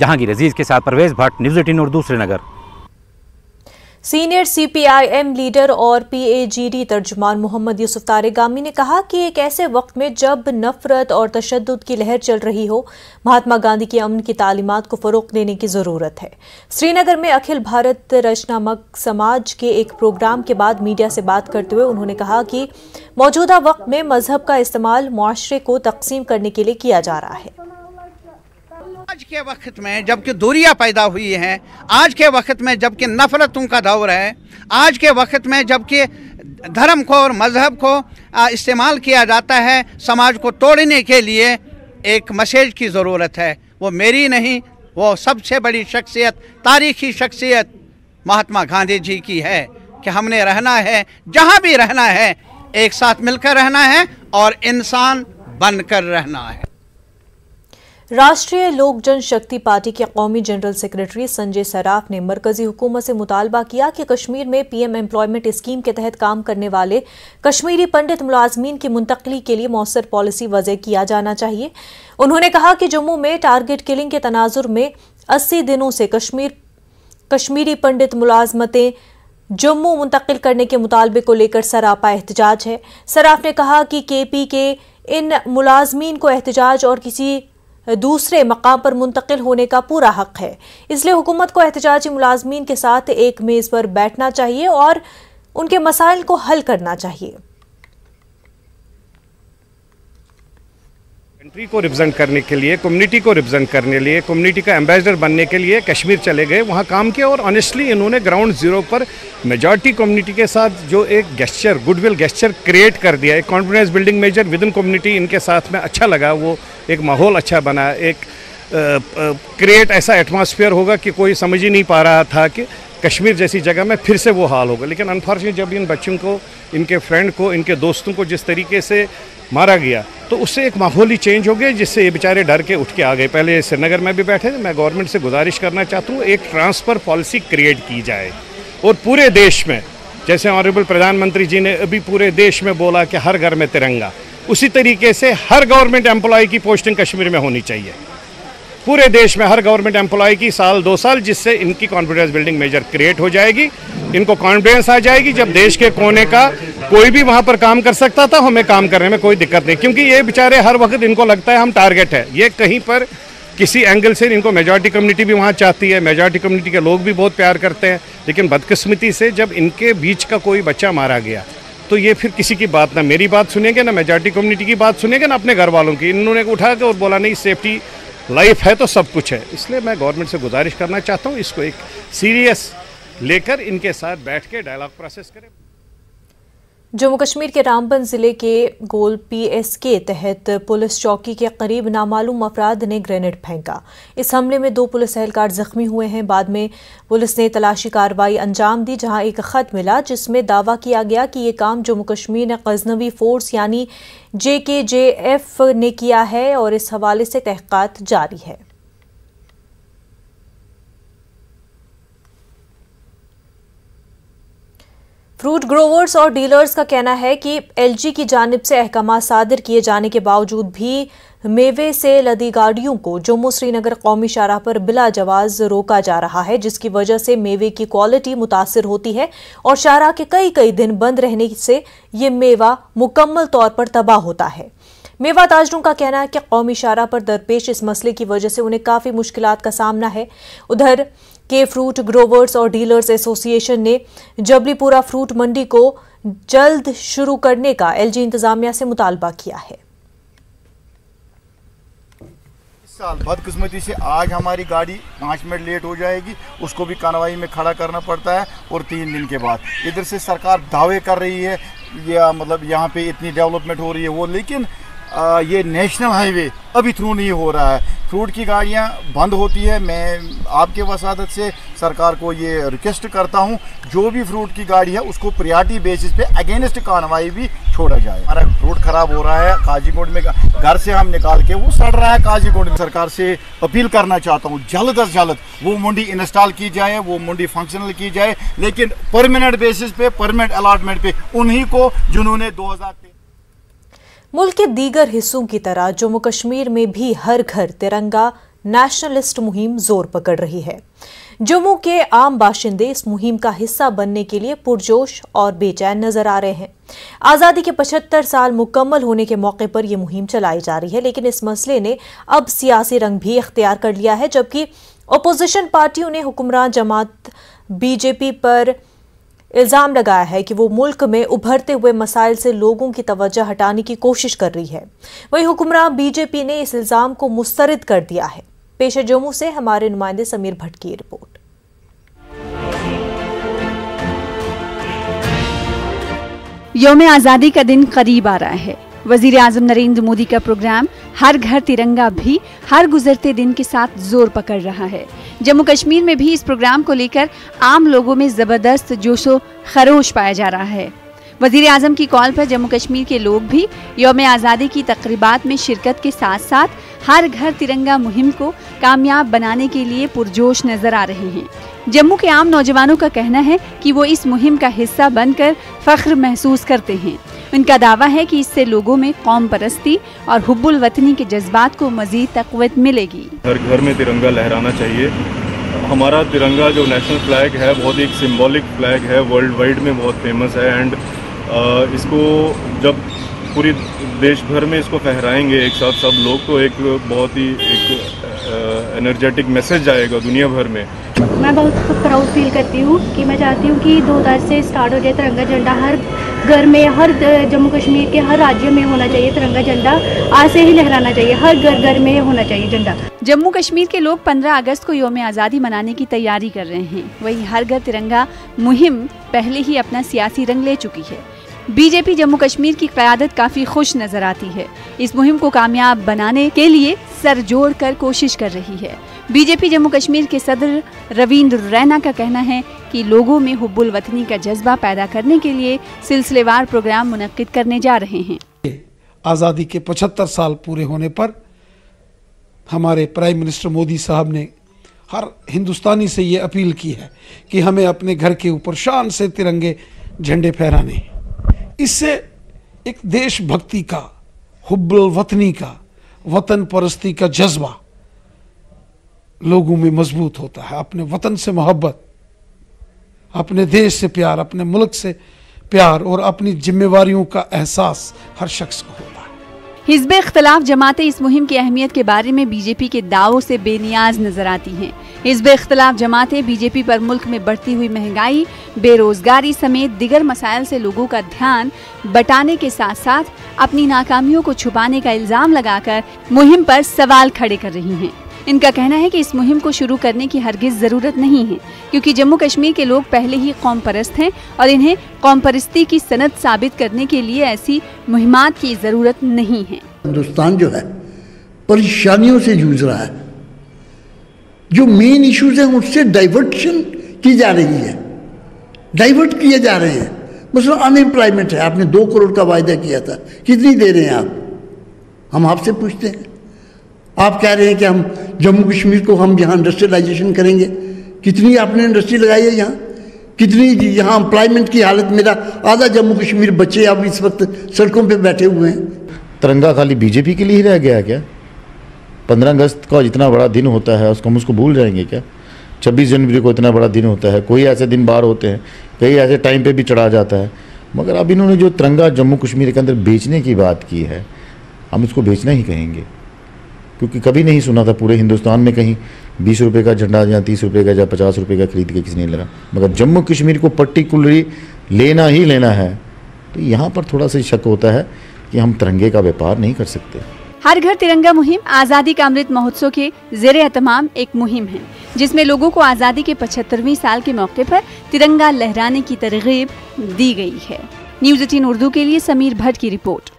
जहांगीर रजीज के साथ Parvez Bhat, News18 Urdu Srinagar. Senior CPIM leader और PAGD तर्जुमान मोहम्मद यूसुफ तारिगामी ने कहा कि एक ऐसे वक्त में जब नफरत और तशद्दुद की लहर चल रही हो, महात्मा गांधी की अमन की तालीमात को फ़रोग देने की ज़रूरत है। श्रीनगर में अखिल भारत रचनात्मक समाज के एक प्रोग्राम के बाद मीडिया से बात करते हुए उन्होंने कहा कि मौजूदा वक्त में मजहब का इस्तेमाल मुआशरे को तकसीम करने के लिए किया जा रहा है। आज के वक्त में जबकि दूरियां पैदा हुई हैं, आज के वक्त में जबकि नफरतों का दौर है, आज के वक्त में जबकि धर्म को और मज़हब को इस्तेमाल किया जाता है समाज को तोड़ने के लिए, एक मैसेज की ज़रूरत है। वो मेरी नहीं, वो सबसे बड़ी शख्सियत, तारीखी शख्सियत महात्मा गांधी जी की है कि हमने रहना है, जहाँ भी रहना है एक साथ मिलकर रहना है और इंसान बनकर रहना है। राष्ट्रीय लोक जन शक्ति पार्टी के कौमी जनरल सेक्रेटरी संजय सराफ ने मरकजी हुकूमत से मुतालबा किया कि कश्मीर में PM एम्प्लॉयमेंट स्कीम के तहत काम करने वाले कश्मीरी पंडित मुलाजमीन की मुंतकली के लिए मौसर पॉलिसी वजह किया जाना चाहिए। उन्होंने कहा कि जम्मू में टारगेट किलिंग के तनाजुर में 80 दिनों से कश्मीरी पंडित मुलाजमतें जम्मू मुंतकिल करने के मुतालबे को लेकर सरापा एहतजाज है। सराफ ने कहा कि KP के इन मुलाजमीन को एहतजाज और किसी दूसरे मकाम पर मुंतकिल होने का पूरा हक है, इसलिए हुकूमत को एहतजाजी मुलाजमीन के साथ एक मेज़ पर बैठना चाहिए और उनके मसाइल को हल करना चाहिए। कंट्री को रिप्रेजेंट करने के लिए, कम्युनिटी को रिप्रेजेंट करने के लिए, कम्युनिटी का एम्बेसडर बनने के लिए कश्मीर चले गए, वहाँ काम किया और ऑनेस्टली इन्होंने ग्राउंड जीरो पर मेजॉरिटी कम्युनिटी के साथ जो एक गेस्चर, गुडविल गेस्चर क्रिएट कर दिया, एक confidence building measure within community इनके साथ में अच्छा लगा, वो एक माहौल अच्छा बना, एक क्रिएट ऐसा एटमॉस्फेयर होगा कि कोई समझ ही नहीं पा रहा था कि कश्मीर जैसी जगह में फिर से वो हाल होगा। लेकिन अनफॉर्चुनेट जब इन बच्चों को, इनके फ्रेंड को, इनके दोस्तों को जिस तरीके से मारा गया तो उससे एक माहौल ही चेंज हो गया, जिससे ये बेचारे डर के उठ के आ गए। पहले श्रीनगर में भी बैठे थे। मैं गवर्नमेंट से गुजारिश करना चाहता हूँ एक ट्रांसफ़र पॉलिसी क्रिएट की जाए और पूरे देश में, जैसे ऑनरेबल प्रधानमंत्री जी ने अभी पूरे देश में बोला कि हर घर में तिरंगा, उसी तरीके से हर गवर्नमेंट एम्प्लॉय की पोस्टिंग कश्मीर में होनी चाहिए, पूरे देश में हर गवर्नमेंट एम्प्लॉय की साल 2 साल, जिससे इनकी कॉन्फिडेंस बिल्डिंग मेजर क्रिएट हो जाएगी, इनको कॉन्फिडेंस आ जाएगी। जब देश के कोने का कोई भी वहाँ पर काम कर सकता था, हमें काम करने में कोई दिक्कत नहीं, क्योंकि ये बेचारे हर वक्त इनको लगता है हम टारगेट है। ये कहीं पर किसी एंगल से इनको मेजॉरिटी कम्युनिटी भी वहाँ चाहती है, मेजॉरिटी कम्युनिटी के लोग भी बहुत प्यार करते हैं, लेकिन बदकिस्मती से जब इनके बीच का कोई बच्चा मारा गया तो ये फिर किसी की बात ना मेरी बात सुनेंगे, ना मेजॉरिटी कम्युनिटी की बात सुनेंगे, ना अपने घर वालों की। इन्होंने उठा के और बोला नहीं, सेफ्टी लाइफ है तो सब कुछ है। इसलिए मैं गवर्नमेंट से गुजारिश करना चाहता हूँ इसको एक सीरियस लेकर इनके साथ बैठ के डायलॉग प्रोसेस करें। जम्मू कश्मीर के रामबन ज़िले के गोल PSK तहत पुलिस चौकी के करीब नामालूम अफराद ने ग्रेनेड फेंका। इस हमले में 2 पुलिस एहलकार जख्मी हुए हैं। बाद में पुलिस ने तलाशी कार्रवाई अंजाम दी, जहां एक खत मिला जिसमें दावा किया गया कि ये काम जम्मू कश्मीर गजनवी फोर्स यानी JKJF ने किया है और इस हवाले से तहकीकात जारी है। फ्रूट ग्रोवर्स और डीलर्स का कहना है कि LG की जानिब से अहकाम सादिर किए जाने के बावजूद भी मेवे से लदी गाड़ियों को जम्मू श्रीनगर कौमी शाहराह पर बिला जवाज़ रोका जा रहा है, जिसकी वजह से मेवे की क्वालिटी मुतासर होती है और शाहराह के कई दिन बंद रहने से ये मेवा मुकम्मल तौर पर तबाह होता है। मेवा ताजरों का कहना है कि कौमी शाहराह पर दरपेश इस मसले की वजह से उन्हें काफ़ी मुश्किलात का सामना है। उधर के फ्रूट ग्रोवर्स और डीलर्स एसोसिएशन ने जबलपुर फ्रूट मंडी को जल्द शुरू करने का LG इंतजामिया से मुतालबा किया है। इस साल बदकिस्मती से आज हमारी गाड़ी 5 मिनट लेट हो जाएगी, उसको भी कार्रवाई में खड़ा करना पड़ता है और 3 दिन के बाद इधर से सरकार दावे कर रही है या मतलब यहाँ पे इतनी डेवलपमेंट हो रही है वो, लेकिन ये नेशनल हाईवे अभी थ्रू नहीं हो रहा है, फ्रूट की गाड़ियाँ बंद होती है। मैं आपके वसादत से सरकार को ये रिक्वेस्ट करता हूँ जो भी फ्रूट की गाड़ी है उसको प्रायोरिटी बेसिस पे अगेंस्ट कार्रवाई भी छोड़ा जाए। हमारा फ्रूट ख़राब हो रहा है काजीगुंड में, घर से हम निकाल के वो सड़ रहा है काजीगुंड में। सरकार से अपील करना चाहता हूँ जल्द अज जल्द वो मंडी इंस्टॉल की जाए, वो मंडी फंक्शनल की जाए, लेकिन परमानेंट बेसिस पे, परमानेंट अलाटमेंट पे उन्हीं को जिन्होंने 2023। मुल्क के दीगर हिस्सों की तरह जम्मू कश्मीर में भी हर घर तिरंगा नेशनलिस्ट मुहिम जोर पकड़ रही है। जम्मू के आम बाशिंदे इस मुहिम का हिस्सा बनने के लिए पुरजोश और बेचैन नजर आ रहे हैं। आज़ादी के 75 साल मुकम्मल होने के मौके पर यह मुहिम चलाई जा रही है, लेकिन इस मसले ने अब सियासी रंग भी इख्तियार कर लिया है। जबकि अपोजिशन पार्टियों ने हुक्मरान जमात बीजेपी पर इल्ज़ाम लगाया है कि वो मुल्क में उभरते हुए मसाइल से लोगों की तवज्जो हटाने की कोशिश कर रही है। वहीं हुक्मरान बीजेपी ने इस इल्ज़ाम को मुस्तरद कर दिया है। पेश जम्मू से हमारे नुमाइंदे समीर भट्ट की रिपोर्ट। यौम आज़ादी का दिन करीब आ रहा है। वजीर आजम नरेंद्र मोदी का प्रोग्राम हर घर तिरंगा भी हर गुजरते दिन के साथ जोर पकड़ रहा है। जम्मू कश्मीर में भी इस प्रोग्राम को लेकर आम लोगों में जबरदस्त जोशो खरोश पाया जा रहा है। वजीर आजम की कॉल पर जम्मू कश्मीर के लोग भी यौम आज़ादी की तकरीबात में शिरकत के साथ साथ हर घर तिरंगा मुहिम को कामयाब बनाने के लिए पुरजोश नजर आ रहे हैं। जम्मू के आम नौजवानों का कहना है कि वो इस मुहिम का हिस्सा बनकर फख्र महसूस करते हैं। उनका दावा है कि इससे लोगों में कौम परस्ती और हुब्बुल वतनी के जज्बात को मजीद तक़वत मिलेगी। हर घर में तिरंगा लहराना चाहिए। हमारा तिरंगा जो नेशनल फ्लैग है बहुत ही सिम्बॉलिक फ्लैग है, वर्ल्ड वाइड में बहुत फेमस है। एंड इसको जब पूरी देश भर में इसको फहराएंगे एक साथ सब लोग तो एक बहुत ही एक एनर्जेटिक मैसेज आएगा दुनिया भर में। मैं बहुत प्राउड फील करती हूँ कि मैं चाहती हूँ कि 2000 से स्टार्ट हो जाए तिरंगा झंडा। हर घर में, हर जम्मू कश्मीर के हर राज्य में होना चाहिए तिरंगा झंडा। आज से ही लहराना चाहिए, हर घर घर में होना चाहिए झंडा। जम्मू कश्मीर के लोग 15 अगस्त को योम आज़ादी मनाने की तैयारी कर रहे हैं। वहीं हर घर तिरंगा मुहिम पहले ही अपना सियासी रंग ले चुकी है। बीजेपी जम्मू कश्मीर की क़यादत काफ़ी खुश नजर आती है। इस मुहिम को कामयाब बनाने के लिए सर जोड़ कर कोशिश कर रही है। बीजेपी जम्मू कश्मीर के सदर रवींद्र रैना का कहना है कि लोगों में हुब्बुल वतनी का जज्बा पैदा करने के लिए सिलसिलेवार प्रोग्राम मुनक्किद करने जा रहे हैं। आज़ादी के 75 साल पूरे होने पर हमारे प्राइम मिनिस्टर मोदी साहब ने हर हिंदुस्तानी से ये अपील की है कि हमें अपने घर के ऊपर शान से तिरंगे झंडे फहराने। इससे एक देशभक्ति का, हुब्बुल वतनी का, वतन परस्ती का जज्बा लोगों में मजबूत होता है। अपने वतन से मोहब्बत, अपने देश से प्यार, अपने मुल्क से प्यार और अपनी जिम्मेवारियों का एहसास हर शख्स को होता है। हिजबे इख्तलाफ जमातें इस मुहिम की अहमियत के बारे में बीजेपी के दावों से बेनियाज नजर आती हैं। हिजबे इख्तलाफ जमातें बीजेपी पर मुल्क में बढ़ती हुई महंगाई, बेरोजगारी समेत दिगर मसाइल से लोगों का ध्यान बटाने के साथ साथ अपनी नाकामियों को छुपाने का इल्ज़ाम लगाकर मुहिम पर सवाल खड़े कर रही हैं। इनका कहना है कि इस मुहिम को शुरू करने की हरगिज़ ज़रूरत नहीं है, क्योंकि जम्मू कश्मीर के लोग पहले ही कौम परस्त हैं और इन्हें कौम परस्ती की सनद साबित करने के लिए ऐसी मुहिमात की ज़रूरत नहीं है। हिंदुस्तान जो है परेशानियों से जूझ रहा है, जो मेन इश्यूज़ हैं उससे डाइवर्शन की जा रही है, डाइवर्ट किए जा रहे हैं। मसलन अनएम्प्लॉयमेंट है, आपने 2 करोड़ का वायदा किया था, कितनी दे रहे हैं आप? हम आपसे पूछते हैं, आप कह रहे हैं कि हम जम्मू कश्मीर को हम यहाँ इंडस्ट्रियलाइजेशन करेंगे, कितनी आपने इंडस्ट्री लगाई है यहाँ, कितनी यहाँ एम्प्लॉयमेंट की हालत। मेरा आधा जम्मू कश्मीर बच्चे अब इस वक्त सड़कों पे बैठे हुए हैं। तिरंगा खाली बीजेपी के लिए ही रह गया है क्या? 15 अगस्त का जितना बड़ा दिन होता है उसको हम उसको भूल जाएंगे क्या? 26 जनवरी को इतना बड़ा दिन होता है, कोई ऐसे दिन बार होते हैं, कई ऐसे टाइम पर भी चढ़ा जाता है, मगर अब इन्होंने जो तिरंगा जम्मू कश्मीर के अंदर बेचने की बात की है हम उसको बेचना ही कहेंगे, क्योंकि कभी नहीं सुना था पूरे हिंदुस्तान में कहीं 20 रुपए का झंडा या 30 रुपए का या 50 रुपए का खरीद के किसी ने लगा, मगर जम्मू कश्मीर को पर्टिकुलरली लेना ही लेना है। तो यहाँ पर थोड़ा सा शक होता है कि हम तिरंगे का व्यापार नहीं कर सकते। हर घर तिरंगा मुहिम आज़ादी का अमृत महोत्सव के ज़ेर-ए-एहतमाम एक मुहिम है, जिसमें लोगों को आज़ादी के 75वें साल के मौके पर तिरंगा लहराने की तरगीब दी गई है। न्यूज़18 उर्दू के लिए समीर भट्ट की रिपोर्ट।